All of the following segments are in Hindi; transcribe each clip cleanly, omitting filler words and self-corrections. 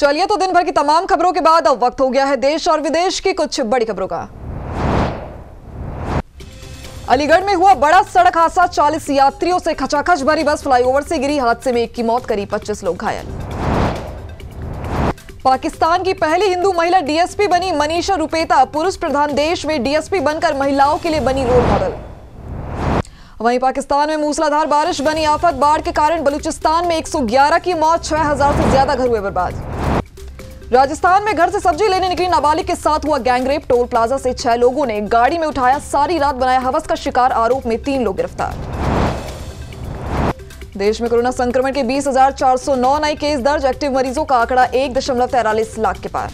चलिए तो दिन भर की तमाम खबरों के बाद अब वक्त हो गया है देश और विदेश की कुछ बड़ी खबरों का। अलीगढ़ में हुआ बड़ा सड़क हादसा, 40 यात्रियों से खचाखच भरी बस फ्लाईओवर से गिरी, हादसे में एक की मौत, करीब 25 लोग घायल। पाकिस्तान की पहली हिंदू महिला डीएसपी बनी मनीषा रुपेता, पुरुष प्रधान देश में डीएसपी बनकर महिलाओं के लिए बनी रोल मॉडल। वहीं पाकिस्तान में मूसलाधार बारिश बनी आफत, बाढ़ के कारण बलूचिस्तान में 111 की मौत, 6000 से ज्यादा घर हुए बर्बाद। राजस्थान में घर से सब्जी लेने निकली नाबालिग के साथ हुआ गैंगरेप, टोल प्लाजा से 6 लोगों ने गाड़ी में उठाया, सारी रात बनाया हवस का शिकार, आरोप में 3 लोग गिरफ्तार। देश में कोरोना संक्रमण के 20,409 नए केस दर्ज, एक्टिव मरीजों का आंकड़ा 1.43 लाख के पार।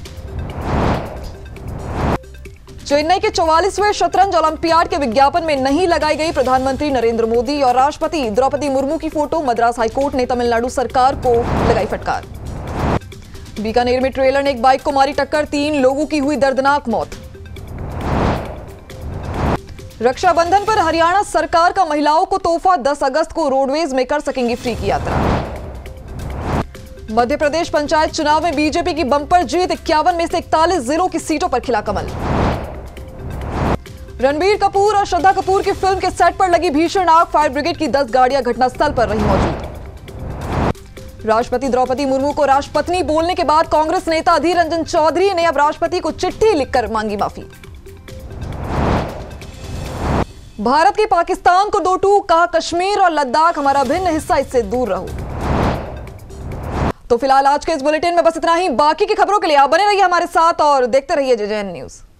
चेन्नई के 44वें शतरंज ओलंपियाड के विज्ञापन में नहीं लगाई गई प्रधानमंत्री नरेंद्र मोदी और राष्ट्रपति द्रौपदी मुर्मू की फोटो, मद्रास हाईकोर्ट ने तमिलनाडु सरकार को लगाई फटकार। बीकानेर में ट्रेलर ने एक बाइक को मारी टक्कर, 3 लोगों की हुई दर्दनाक मौत। रक्षाबंधन पर हरियाणा सरकार का महिलाओं को तोहफा, 10 अगस्त को रोडवेज में कर सकेंगी फ्री की यात्रा। मध्य प्रदेश पंचायत चुनाव में बीजेपी की बंपर जीत, 51 में से 41 जिलों की सीटों पर खिला कमल। रणबीर कपूर और श्रद्धा कपूर की फिल्म के सेट पर लगी भीषण आग, फायर ब्रिगेड की 10 गाड़ियां घटनास्थल पर रही मौजूद। राष्ट्रपति द्रौपदी मुर्मू को राष्ट्रपति बोलने के बाद कांग्रेस नेता अधीर रंजन चौधरी ने अब राष्ट्रपति को चिट्ठी लिखकर मांगी माफी। भारत के पाकिस्तान को 2-2, कहा कश्मीर और लद्दाख हमारा अभिन्न हिस्सा, इससे दूर रहो। तो फिलहाल आज के इस बुलेटिन में बस इतना ही, बाकी की खबरों के लिए आप बने रहिए हमारे साथ और देखते रहिए जेजेएन न्यूज।